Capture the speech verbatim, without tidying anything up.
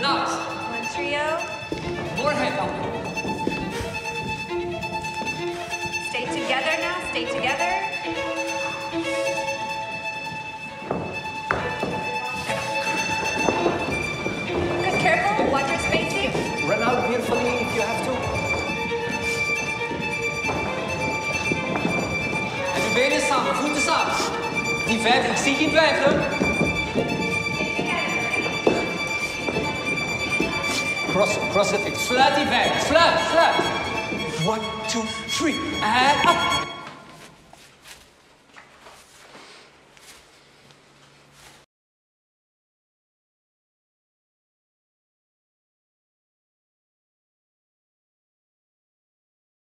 Knox, Montreal, Moorhead. Stay together now, stay together. Because careful, watch your space here. Run out beautifully if you have to. En de benen samen, voeten samen. Niet twijfelen, ik zie geen twijfelen. Cross it, cross it, flat it back, flat, flat. One, two, three, and up.